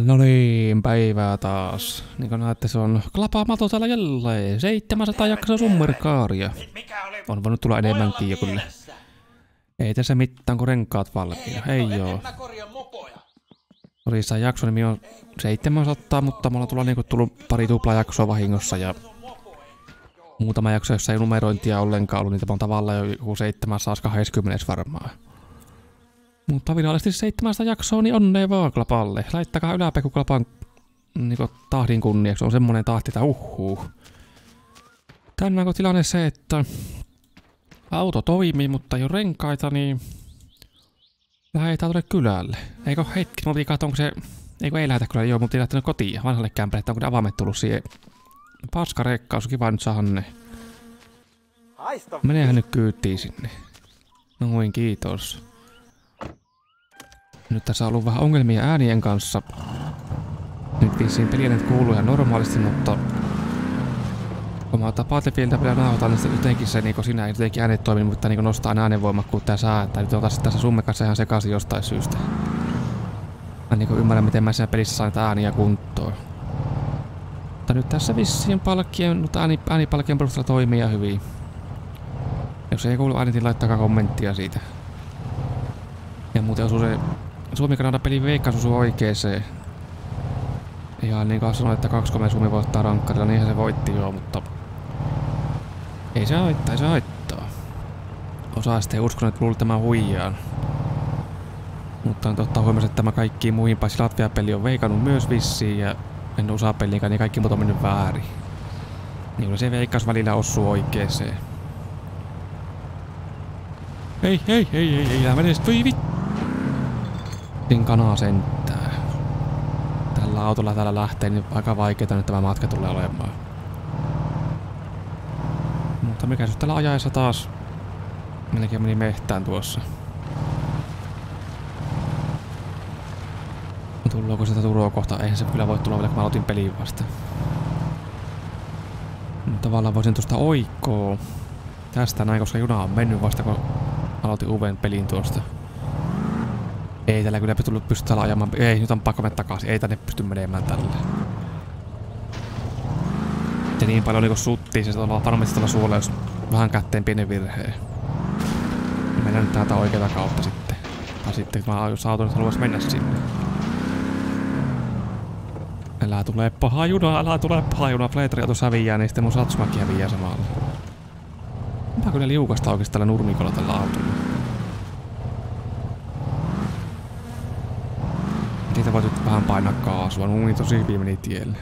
No niin, päivää taas. Niin kuin näette, se on Klapa-mato täällä jälleen. 700 jaksoa Summer Caria. On voinut tulla enemmänkin jo kyllä. Ei tässä mitään, kun renkaat valmiina. Ei oo. Tosiaan jakson nimi on 700, mutta mulla on tullut pari tuplajaksoa vahingossa. Ja muutama jakso, jossa ei numerointia ollenkaan ollut, niin tämä on tavallaan jo joku 720 varmaan. Mutta virallisesti 700 jaksoa, niin onnea vaan Klapalle. Laittakaa yläpekku Klapan tahdin kunniaksi. On semmonen tahti, että uhhuu. Tänään on tilanne se, että auto toimii, mutta ei ole renkaita, niin lähetään tuonne kylälle. Eikö hetki, mä oltiin katsoa, onko se... Eikö ei lähetä kylälle, joo, mä oltiin lähtenyt kotiin vanhalle kämpälle, että onko ne avaimet tullut siihen. Paskarekka, olisi kiva nyt saada ne. Menehän nyt kyytiin sinne. Noin, kiitos. Nyt tässä on ollut vähän ongelmia äänien kanssa. Nyt vissiin peliäänet kuuluu ihan normaalisti, mutta... Kun mä otan Battlefieldia vielä nauhoitan, niin jotenkin se niin sinä ei jotenkin äänet toimi, mutta niin nostaa äänenvoimakkuutta ja säätää. Nyt on tässä Summen kanssa ihan sekaisin jostain syystä. Mä niin ymmärrän, miten mä siinä pelissä saan niitä ääniä kuntoon. Mutta nyt tässä vissiin äänipalkkien perusteella toimii ihan hyvin. Jos ei kuulu äänitin, laittakaa kommenttia siitä. Ja muuten osuu se... Suomi-Kanada-pelin veikkaus osuu oikeeseen. Ihan niin kuin sanoin, että 2-3 Suomi voittaa rankkarilla, niinhän se voitti joo, mutta... Ei se haittaa, ei se haittaa. Osaa sitten uskonut, että luulit tämän huijaan. Mutta nyt ottaa huomioon, että tämä kaikkiin muihin paitsi Latvia-peli on veikannut myös vissiin ja... En osaa peliinkään, niin kaikki muut on mennyt väärin. Niin kyllä se veikkaus välillä osuu oikeeseen. Ei, älä mene sit, voi vittu! Sin kanaa sentään. Tällä autolla täällä lähtee, niin aika vaikeeta nyt tämä matka tulee olemaan. Mutta mikä se täällä ajaessa taas? Melkein meni mehtään tuossa. Tullooko sitä Turoa kohta? Eihän se kyllä voi tulla vielä, kun mä aloitin peliin vasta. Mutta tavallaan voisin tuosta oikkoa. Tästä näin, koska juna on mennyt vasta, kun aloitin uuden pelin tuosta. Ei tällä kyllä tullut pystyä ajamaan. Ei, nyt on pakko mennä takaisin. Ei tänne pysty menemään tälle. Ja niin paljon niinku suttiin, se on varmasti tuolla suolla, jos vähän kätteen pienen virheen. Mennään nyt täältä oikeata kautta sitten. Tai sitten, kun mä auton, että haluais mennä sinne. Älä tulee paha juna, älä tulee paha juna. Fleetari autos häviää, niin sitten mun Satsumakin häviää samalla. Onpa kyllä liukasta oikeesti tällä nurmikolla tällä autolla. Niitä voit nyt vähän painaa kaasua, niin tosi hyvin meni tielle.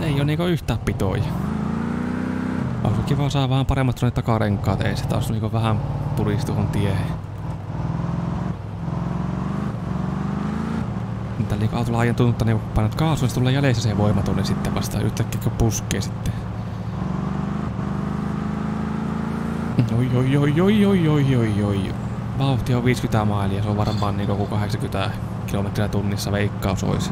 Ei oo niinku yhtään pitoja. Olisi kiva saa vähän paremmat tuonne takarenkaat, ei se taas niinku vähän purisi tuohon tiehen. Tällä niinku autolla aientunut, mutta niinku painat kaasua, se tulee jäljessä se voimatunne sitten vasta yhtäkkiä kun puskee sitten. Oi. Vauhti on 50 mailia, se on varmaan niin kuin 80 kilometriä tunnissa veikkaus olisi.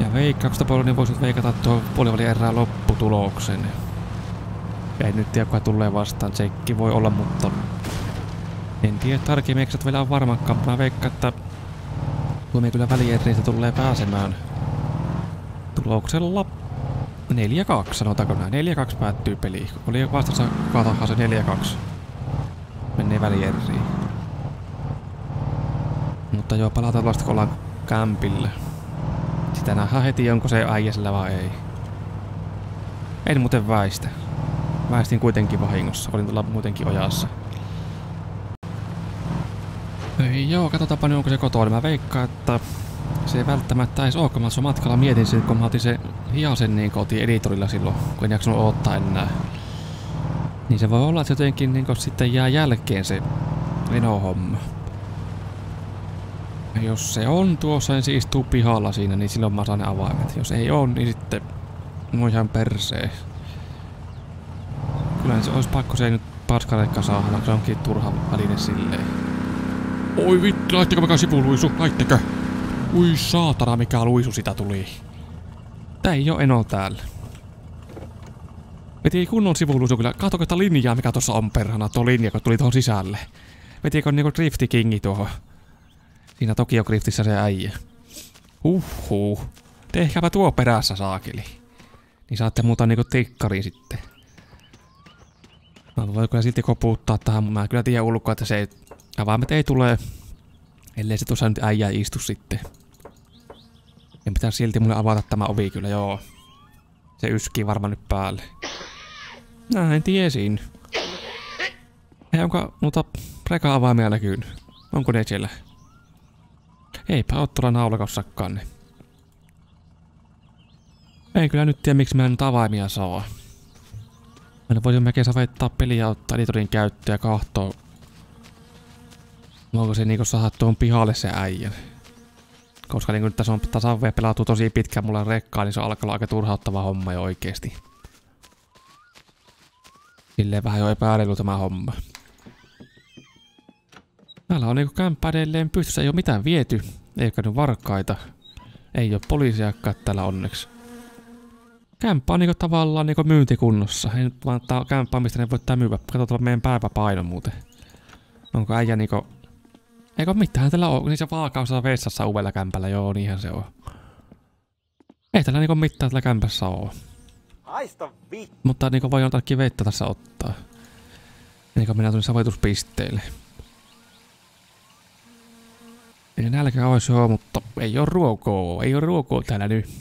Ja veikkauksesta paljon niin voisit veikata tuohon puolivälierään lopputuloksen. Ja en nyt tiedä, kuka tulee vastaan, tsekki voi olla, mutta... En tiedä tarkemmin, eikö vielä on varmaankaan, mä veikkaan, että... Suomi kyllä välieristä tulee pääsemään... Tuloksella... 4-2, sanotaanko näin. 4-2 päättyy peliin. Oli vastassa kuka tahansa 4-2. Menee välieriin. Mutta joo, palataan vasta kun ollaan kämpillä. Sitä nähdään heti, onko se äijäsellä vai ei. En muuten väistä. Väistin kuitenkin vahingossa. Olin tuolla muutenkin ojassa. Ei, joo, katsotaanpa nyt onko se kotona. Mä veikkaan, että se ei välttämättä edes ole, kun mä matkalla mietin sen, kun mä otin se hiasen niin kotiin editorilla silloin, kun en jaksanut odottaa enää. Niin se voi olla, että jotenkin niin sitten jää jälkeen se menohomma. Jos se on tuossa, niin se istuu pihalla siinä, niin silloin mä saan ne avaimet. Jos ei ole, niin sitten mua ihan persee. Kyllähän se olisi pakko se ei nyt paskareikka saada, se onkin turha väline silleen. Oi vittu, laitteko mikä sivuluisu, laitteko? Ui saatana, mikä luisu sitä tuli. Tää ei oo eno täällä. Veti kunnon sivuluisu kyllä. Katsoko sitä linjaa, mikä tuossa on perhana, tuo linja, kun tuli tuohon sisälle. Vetiikö niinku Driftikingi tuohon. Siinä Tokio Griftissä se äijä. Huhhuh. Tehkääpä tuo perässä, saakeli. Niin saatte muuta niinku tikkari sitten. Mä voin kyllä silti koputtaa tähän, mutta mä kyllä tiedän ulkoa, että se ei... Avaimet ei tule. Ellei se tuossa nyt äijää istu sitten. En pitää silti mulle avata tämä ovi kyllä, joo. Se yskii varmaan nyt päälle. Näin tiesin. Hei, onko noita reka-avaimia näkynyt? Onko ne siellä? Eipä oo tuolla naulakossakaan ne. Ei kyllä nyt tiedä, miksi mä en nyt avaimia saa. Mä voisin melkein savettaa peliä, ottaa editorin käyttöä ja kahtoo. Voiko se niinku saada tuon pihalle se äijän? Koska niinku nyt tässä on tasaveja pelattu tosi pitkään mulla rekkaa, niin se on alkanut aika turhauttava homma jo oikeesti. Silleen vähän jo epäilyllä tämä homma. Täällä on niinku kämppä edelleen pystyssä, ei oo mitään viety. Ei oo varkaita. Ei oo poliisiakkaat täällä onneksi. Kämppä on niinku tavallaan niinku myyntikunnossa. Ei nyt vaan tää kämppä, mistä ne voi tämyvä. Katsotaan meidän pääpäpaino muuten. Onko äijä niinku... Eikö mitään täällä oo, niin se vaakaus vessassa uudella kämpällä, joo, niinhän se on. Ei täällä niinku mitään täällä kämpässä oo. Mutta niinku voi jotakin vettä tässä ottaa. Eikö minä tulin savetuspisteille. Ei nälkä ois oo, mutta ei oo ruokoa, ei oo ruokoa täällä nyt.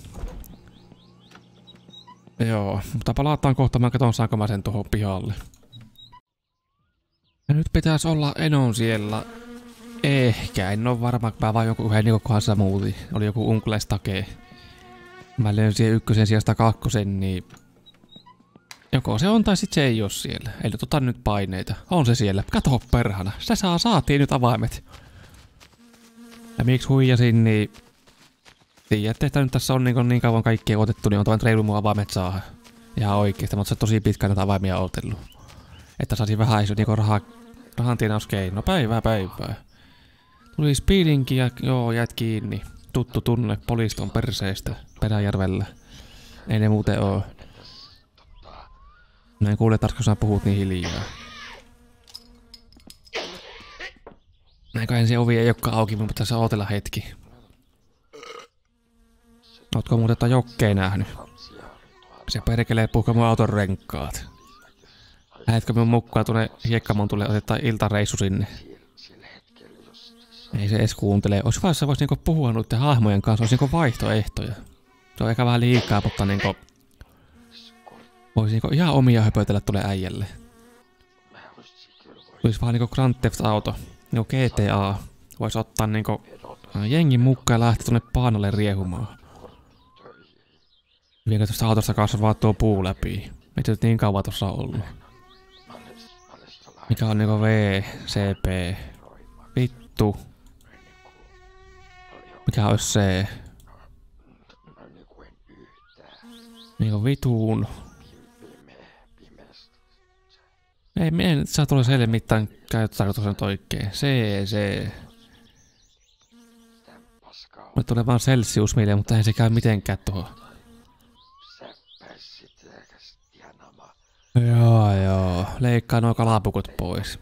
Joo, mutta palataan kohta, mä katon saanko mä sen tohon pihalle. Ja nyt pitäis olla Enon siellä. Ehkä, en oo varma, mä vaan joku yhden niinku kohdassa muutin. Oli joku unkulestake. Mä löin siihen ykkösen sijasta kakkosen, niin... Joko se on tai sit se ei oo siellä. Eli tota nyt paineita. On se siellä. Kato perhana. Se saatiin nyt avaimet. Ja miksi huijasin, niin... Tiedätte, että nyt tässä on niin kauan kaikkea otettu, niin on toinen reilu mun avaimet saada. Ihan oikeesti, mutta se on tosi pitkään näitä avaimia otellut. Että saisin vähän niinku rahantiinauskeino. Päivää päivää. Tuli speedinki ja joo, jäit kiinni. Tuttu tunne poliiston perseestä Peräjärvellä. Ei ne muuten oo. Näin kuulee tarkkaan, kun sä puhut niin hiljaa. Näinköhän se ovi ei olekaan auki, mutta tässä ootella hetki. Ootko muuten jotain jokkei nähnyt? Se perkelee puhka mun auton renkaat. Lähetkö mun mukaan tuonne hiekkamontulle, otetaan iltareissu sinne? Ei se edes kuuntele. Ois hyvä, jos sä vois niinku puhua noiden hahmojen kanssa, ois niinku vaihtoehtoja. Se on ehkä vähän liikaa, mutta niinku... Vois niinku ihan omia höpötellä tuolle äijälle. Olis vähän niinku Grand Theft Auto, niinku GTA. Vois ottaa niinku jengin mukaan ja lähteä tuonne paanalle riehumaan. Vienkö tosta autosta kasvaa tuo puu läpi? Mitä nyt niin kauan tossa on ollut? Mikä on niinku VCP? Vittu. Mikä ois se? Niinku vituun. Ei me nyt saa tulla selville mitään käyttääkö tuossa nyt oikein. Se. Mulle tulee vaan Celsius mieleen, mutta eihän se käy mitenkään tuohon. Joo. Leikkaa nuo kalapukut pois.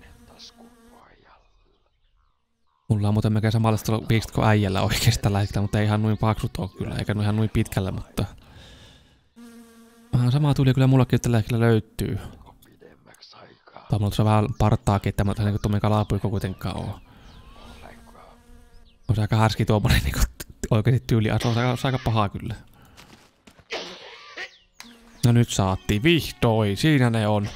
Mulla on muuten melkein samanlaista viikset kuin äijällä oikeesti tällä hetkellä, mutta ei ihan noin paksut oo kyllä, eikä ihan noin pitkällä, mutta... Vähän samaa tuli kyllä mullakin tällä hetkellä löytyy. Tai mulla tuossa vähän partaakin, että mä oon niinku tuommin kalapuikko kuitenkaan oo. On se aika härski tuommoinen niinku oikeesti tyyli, on se aika pahaa kyllä. No nyt saatiin vihdoin, siinä ne on.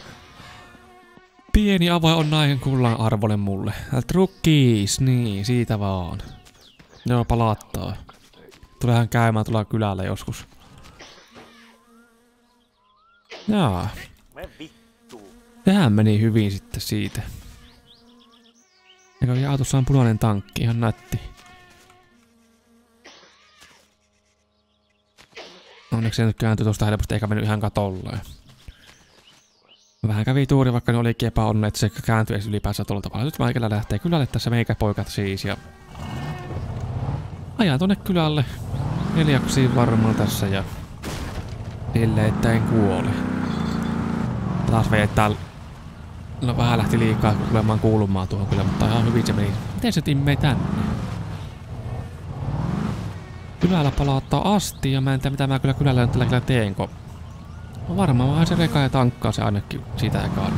Pieni avain on näin kullan arvoinen mulle. Trukkis, niin siitä vaan. Joo, palattaa. Tuleehan käymään tuolla kylällä joskus. Jaa. Tähän meni hyvin sitten siitä. Eikä autossa on punainen tankki, ihan nätti. Onneksi se nyt kääntyi tosta helposti, eikä mennyt ihan katolleen. Vähän kävi tuuri, vaikka ne olikin epäonne, että se kääntyi edes ylipäänsä tuolla tavalla. Nyt mä kyllä lähtee kylälle tässä meikäpoikat siis ja... Ajan tonne kylälle. 4 varmaan tässä ja... Sille, että en kuole. Taas vejettää... No vähän lähti liikaa tulemaan kuulumaan tuohon kyllä, mutta ihan hyvin se meni. Miten se timmee tänne? Kylällä palauttaa asti ja mä en tiedä mitä mä kyllä kylällä nyt tällä teenko. Varmaan vähän se reka ja tankkaa se ainakin sitä ekaan.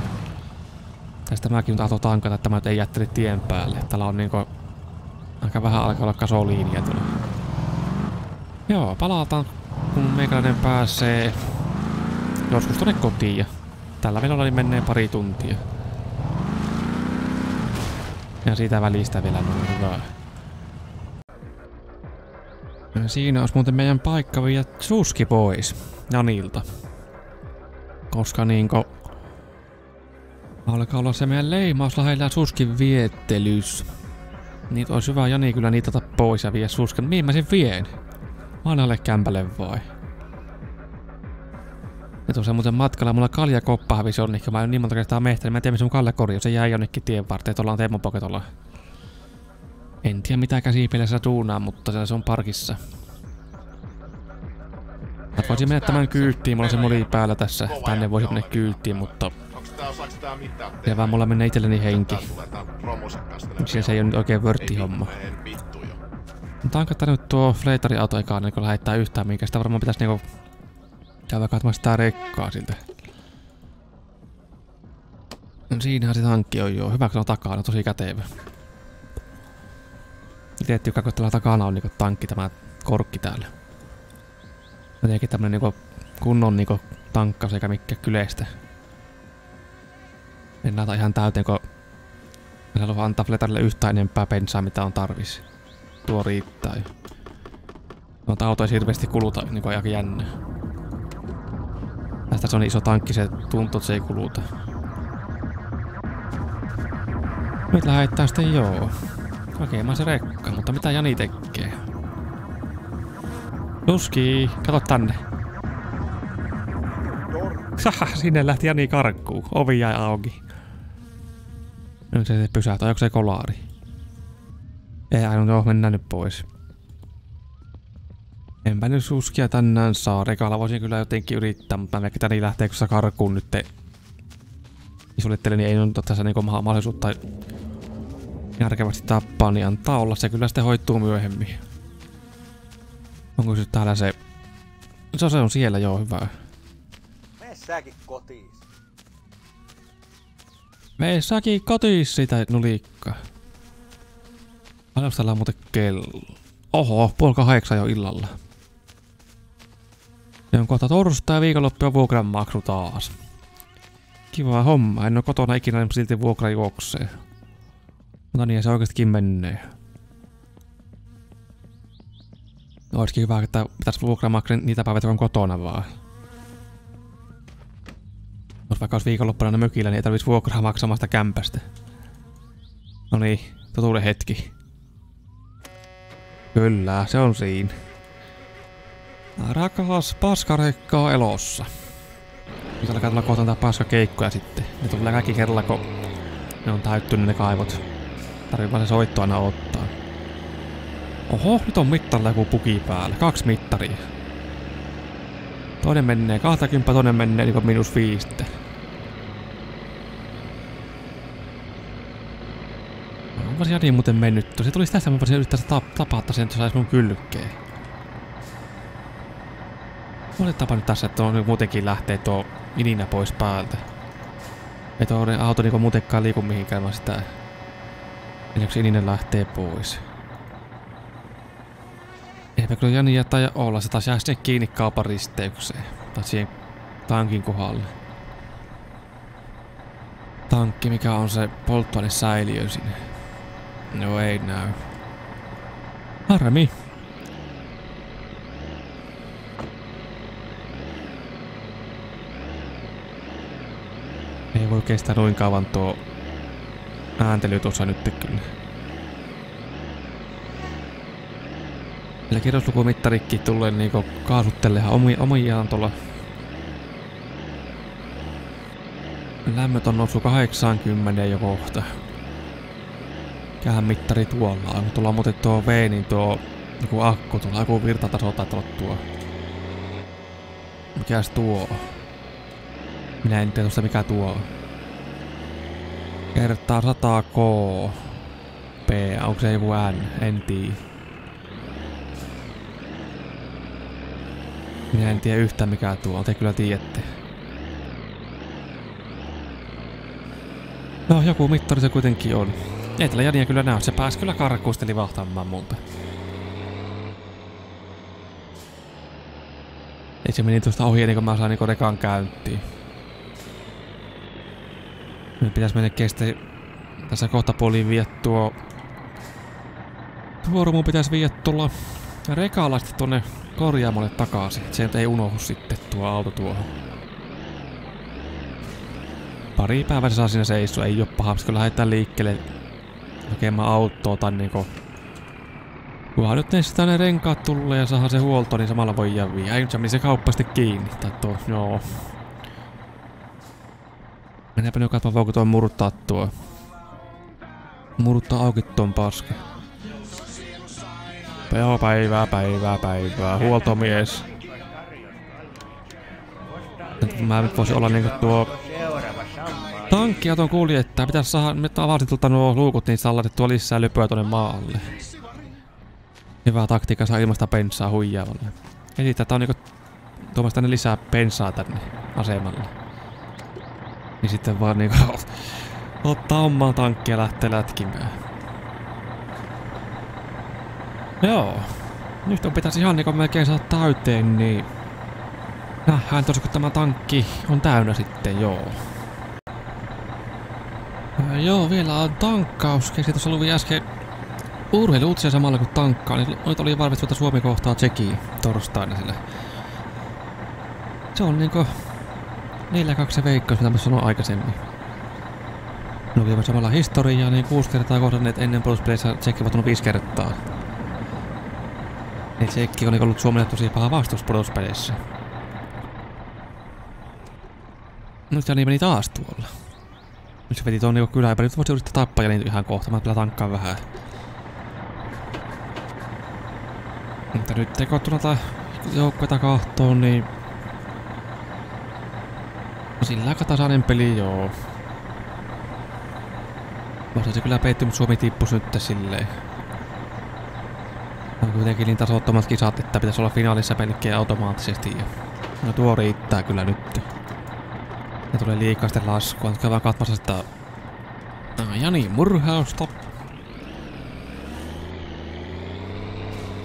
Tästä mäkin nyt ato tankata, että mä nyt ei jättele tien päälle. Täällä on niinku aika vähän alkaa olla kasoliinia tuolla. Joo, palataan kun meikäläinen pääsee joskus tonne kotiin ja tällä velolla niin menee pari tuntia. Ja siitä välistä vielä noin hyvää. Ja siinä olisi muuten meidän paikka viedä suski pois Janilta. Koska niinko alkaa olla se meidän leimaus lähellä suskin viettelys. Niitä olisi hyvä Jani kyllä niitata pois ja vie susken. Mihin mä sen vien? Vanhalle kämpälle vai? Ja tuossa muuten matkalla mulla kaljakoppa hävisi jonnekin. Mä en niin monta kertaa mehtänyt, niin mä en tiedä missä mun kaljakori on. Se jäi jonnekin tien varteen. Tuolla on Teimon poke tuolla. En tiedä mitä käsipelessä tuunaa, mutta se on parkissa. Mä voisin mennä tämän kyyttiin, mulla on se moli päällä tässä. Tänne voisi mennä kyyttiin, mutta... ja vaan mulla menee itselleni henki. Siinä se ei oo nyt oikein vörttihomma. Mutta onko tää nyt tuo Fleetari auto ekaan niinku lähettää yhtään minkä sitä varmaan pitäis niinku... käydä katsomaan sitä rekkaa siltä. No siinähän se tankki on joo. Hyvä kun on takana, tosi kätevä. Tietty joka kun täällä takana on niinku tankki tämä korkki täällä. Jotenkin tämmönen niinku kunnon niinku tankkaus eikä mikään kyleistä. En laita ihan täyteen, kun en halua antaa Fleetarille yhtään enempää bensaa, mitä on tarvis. Tuo riittää. Noita autoja hirveästi kuluta, niin kuin aika jännä. Tästä se on iso tankki, se tuntuu, että se ei kuluta. Nyt lähdetään sitten joo. Hakemaan se rekka, mutta mitä Jani tekee? Tuski, kato tänne. Sinne lähti Jani karkkuun. Ovi jäi auki. Nyt se pysähtää. Onko se kolari? Ei aina ole, mennään nyt pois. Enpä nyt suskia tänään saa. Rekalla voisin kyllä jotenkin yrittää, mutta mä en tiedä, niin lähteekö se karkuun nyt. Isulittelee, niin ei ole tässä niinku mahdollisuutta järkevästi tappaa, niin antaa olla. Se kyllä sitten hoituu myöhemmin. Onko se täällä se... se on siellä, joo, hyvä. Säkin kotiis. Mene säkin kotiis sitä nulikkaa. Paljonko täällä on muuten kello? Oho, 7:30 jo illalla. Se on kohta torstai, viikonloppu ja vuokranmaksu taas. Kiva homma, en oo kotona ikinä, niin silti vuokra juoksee. No niin, se oikeestikin menee. Oiskin hyvä, että pitäis vuokranmaksu niitä päivät, kun on kotona vaan. Jos vaikka olisi viikonloppuna mökillä, niin ei tarvitsisi vuokraa maksamaan sitä kämpästä. No niin, totuuden hetki. Kyllä, se on siinä. Rakas paskarekka on elossa. Nyt alkaa tulla kohta näitä paskakeikkoja sitten. Ne tulee kaikki kerralla, kun ne on täyttynyt ne kaivot. Tarvii vaan se soitto aina ottaa. Oho, nyt on mittarilla joku puki päällä. 2 mittaria. Toinen menee 20, toinen menee niin kuin -5. Onpas Jani muuten mennyt. Se tulisi tästä, mä voisin yrittää tapata sen, että se saisi mun kylkeen. Oletaanpa nyt tässä, että on muutenkin lähtee tuo ininä pois päältä. Ei tuo auto niin muutenkaan liiku mihinkään, vaan sitä... ennen kuin ininen lähtee pois. Eipä kyllä Jani jättää ja olla, se taas jää sinne kiinni kaupan risteykseen. Tai siihen tankin kohdalle. Tankki, mikä on se polttoainesäiliö sinne. No ei näy. Harmi. Ei voi kestää noin kauan tuo ääntely tuossa nyt kyllä. Eli kerroslukumittarikki tulee niinku kaasuttelemaan omiaan tuolla. Lämmöt on noussut 80 jo kohta. Mikähän mittari tuolla on? Tuolla on muuten tuo V, niin tuo joku akku tuolla, joku virtataso taitaa olla tuo. Mikäs tuo? Minä en tiedä tuosta mikä tuo. Kertaa 100 K. P, onko se joku N? En tiedä. Minä en tiedä yhtään mikä tuo on, te kyllä tiedätte. No, joku mittari se kuitenkin on. Ei tällä Jania kyllä näy, se pääsi kyllä karkuusta livahtamaan multa. Ei se meni tuosta ohi ennen kuin mä sain niin rekan käyntiin. Nyt pitäis mennä kestä tässä kohta puoliin viedä tuo... Vuoromuun pitäis viedä tuolla rekalla sitten tuonne korjaamolle takaisin. Se nyt ei unohdu sitten tuo auto tuohon. Pari päivää saa siinä seisua, ei oo paha, kun lähdetään liikkeelle hakemaan autoa tai niinku... Kunhan nyt ei sitä ne renkaat tulee ja saadaan se huolto, niin samalla voi jäviä. Ei nyt se meni se kauppa sitten kiinni, tai tuo, joo. Mennäänpä nyt katsomaan, voiko tuo murtaa tuo. Murtaa auki tuon paska. Joo, päivää. Huoltomies. Mä nyt voisin olla niinku tuo... Tankkiauton kuljettaja. Pitäis saada, nyt avasin tulta nuo luukut, niin saa laitettua lisää lypöä tonne maalle. Hyvää taktiikkaa saa ilmasta bensaa huijavalle. Eli tätä on niinku tuomassa tänne lisää bensaa tänne asemalle. Niin sitten vaan niinku ottaa omaa tankkia ja lähtee lätkimään. Joo. Nyt on pitäisi ihan niinku melkein saada täyteen, niin... Nähdään tosiaan kun tämä tankki on täynnä sitten, joo. Joo, vielä on tankkaus. Keksin tuossa luvi äsken urheilu-utsia samalla kun tankkaa, niin nyt oli varmistunut Suomi kohtaa Tsekiin torstaina sillä. Se on niinku 4-2 veikkaus, mitä mä sanoin aikaisemmin. No vielä samalla historiaa, niin 6 kertaa kohdanneet ennen puolustuspeleissä Tsekki on 5 kertaa. Niin Tsekki on ollut Suomelle tosi paha vastus puolustuspeleissä. Nyt Jani meni taas tuolla. Nyt se veti tuon niinku kylään, nyt voisi yrittää tappaa Jani ihan kohta, mä pitää tankkaan vähän. Mutta nyt ei koettu noita joukkoita kahtoon, niin... Sillä aika tasainen peli, joo. Mä se kyllä peitty, mut Suomi tippus nyt silleen. On kuitenkin niin tasottomat kisat, että pitäisi olla finaalissa pelkkiä automaattisesti. Ja... No tuo riittää kyllä nyt. Ja tulee liikaa sitten laskua, nyt käydään katsomassa sitä... Jani murhausta.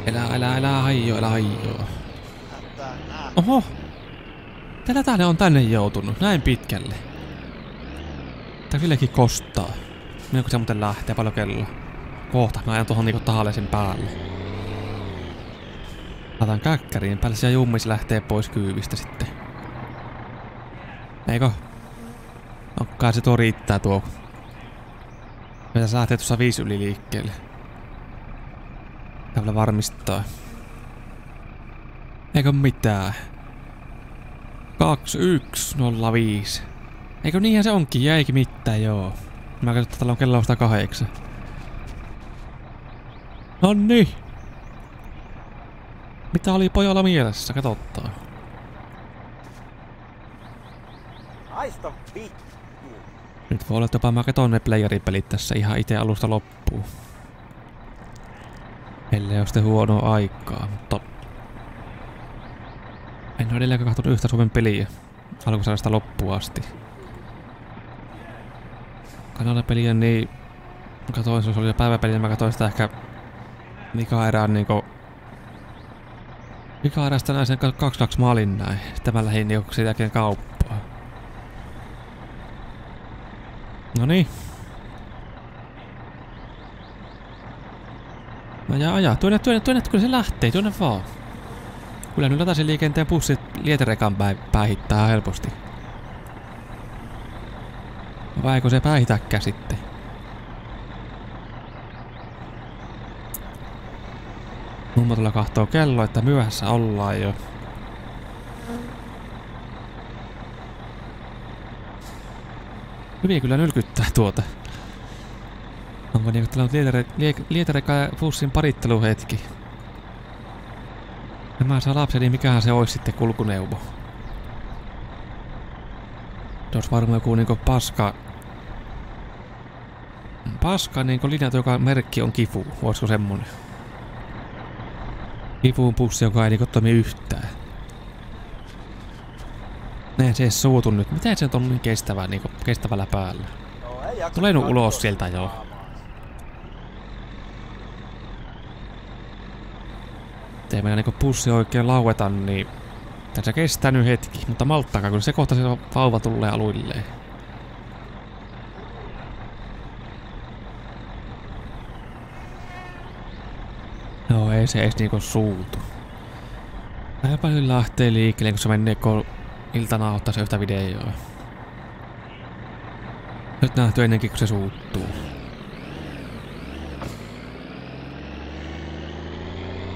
Elä haijoo, Oho! Tällä tänne on tänne joutunut, näin pitkälle. Tää kylläkin kostaa. Milloin se muuten lähtee, paljon kello? Kohta, mä ajan tuohon niinku tahallisen päälle. Laitan käkkäriin päälle, siellä jummis lähtee pois kyydistä sitten. Eikö? No kai se tuo riittää tuo. Meitä lähtee tuossa 5 yli liikkeelle. Täällä varmistaa. Eikö mitään. 2105. Eikö niinhän se onkin, jäikin mitään, joo. Mä katson, että täällä on kello 108. Nonni! Mitä oli pojalla mielessä, katsotaan. Nyt voi olla, että jopa mä katson ne playeripelit tässä ihan itse alusta loppuun. Ellei ole sitten huonoa aikaa, mutta... En ole edelleen katsonut yhtä Suomen peliä alkusarjasta loppuun asti. Kanadapeliä niin... Katoin, se oli jo päiväpeliä, niin mä katoin sitä ehkä... Vika-erään niinku... Vika-erästä näin sen 2-2 maalin näin. Sitten mä lähdin niinku sen jälkeen kauppaan. Noniin. Ajaa, tuonne, kyllä se lähtee, tuonne vaan. Kyllä nyt lataisen liikenteen pussit lieterekan päihittää helposti. Vai eikö se päihitäkään sitten? Mummo tulla kahtoo kello, että myöhässä ollaan jo. Hyvin kyllä nylkyttää tuota. Onko niinku tällä on lieterekan ja pussin paritteluhetki? Nämä saa lapsen, niin mikähän se olisi sitten kulkuneuvo? Se olisi varmaan joku niinku paska... Paska niinku linja, joka merkki on kifu. Olisiko semmonen? Kifuun pussi, joka ei niinku toimi yhtään. Ne se ees suutu nyt. Miten se on niin kestävää, niinku kestävällä päällä? Tulee nyt ulos sieltä joo. Ei meillä niinku pussi oikein laueta, niin tässä kestää nyt hetki, mutta malttaakaan, kun se kohta se vauva tulee aluilleen. No ei se edes niinku suutu. Vähän paljon lähtee liikkeelle, kun se menee iltana ottaa se yhtä videoa. Nyt nähty ennenkin, kun se suuttuu.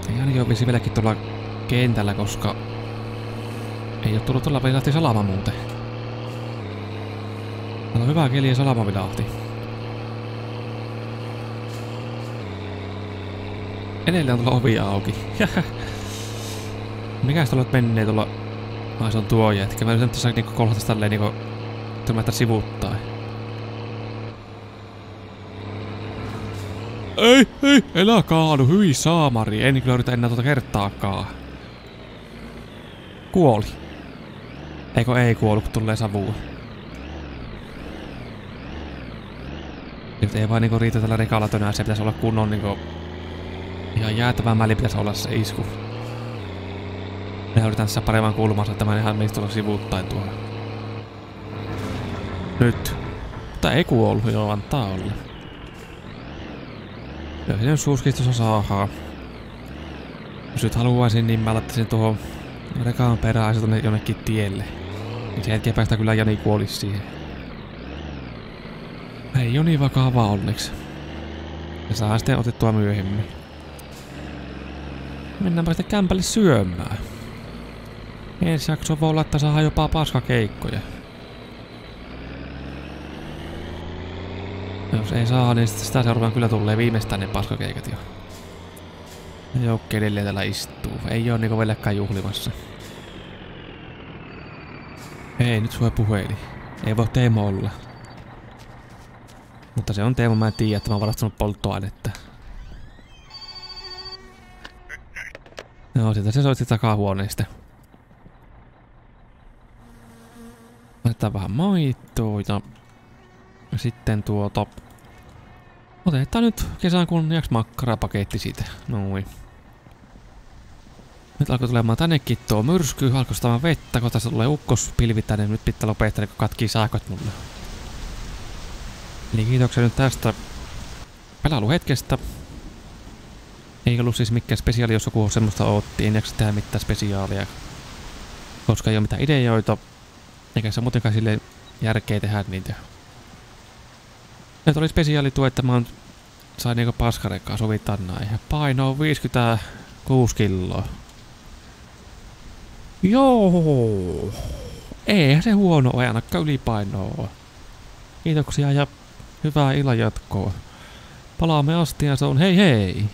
Ei ainakin olisi vieläkin tuolla kentällä, koska ei oo tullut tuolla vilahti salama muuten. Täällä on hyvää keli ja salama vilahti. Edelleen on tuolla ovia auki. Mikäs tuolla menee tuolla? Ai se on tuo jätkä. Mä yritän tässä niinku kolhata tälleen niinku törmättä sivuttaa. Ei, ei, elä kaadu, hyi saamari. En kyllä yritä enää tuota kertaakaan. Kuoli. Eikö ei kuolu, kun tulee savua. Nyt ei vaan niinku riitä tällä rekalla tönää. Se pitäisi olla kunnon niinku... Ihan jäätävää mäli pitäisi olla se isku. Mä yritän tässä paremman kulmansa, että mä en ihan meistä tulla sivuuttaen tuolla. Nyt. Mutta ei kuollu, joo, antaa olla. Joo, se on suuskistossa saahaa. Jos nyt haluaisin, niin mä laittaisin tuohon rekaan perään ja jonnekin tielle. Niin se hetken päästä kyllä Jani kuolisi siihen. Ei oo niin vakavaa onneksi. Ja saadaan sitten otettua myöhemmin. Mennäänpä sitten kämpälle syömään. Ensi jakso voi olla, että saadaan jopa paskakeikkoja. Jos ei saa, niin sitä seuraavan kyllä tulee viimeistään ne paskakeikat jo. Joukki edelleen täällä istuu. Ei oo niinku vellekkään juhlimassa. Ei, nyt sua puhelin. Ei voi Teimo olla. Mutta se on Teimo, mä en tiedä, että mä oon varastanut polttoainetta. No, sieltä se soitti takahuoneesta. Otetaan vähän maitoa ja... Sitten otetaan nyt kesän kunniaksi makkarapaketti siitä. Noin. Nyt alkoi tulemaan tännekin tuo myrsky, alkoi satamaan vettä, kun tässä tulee ukkospilvi tänne. Nyt pitää lopettaa, kun katkii sähköt mulle. Eli kiitoksia nyt tästä pelailuhetkestä. Ei ollut siis mikään spesiaali, jos joku semmoista ootti. En jaksa tehdä mitään spesiaalia, koska ei ole mitään ideoita. Eikä se muutenkaan silleen järkeä tehdä niitä. Nyt oli spesiaali tuo, että mä sain niinku paskarekkaa sovittaa näin. Paino on 56 kiloa. Joo. Eihän se huono ole, ainakaan ylipainoa. Kiitoksia ja hyvää illan jatkoa. Palaamme astiaan, se on hei hei!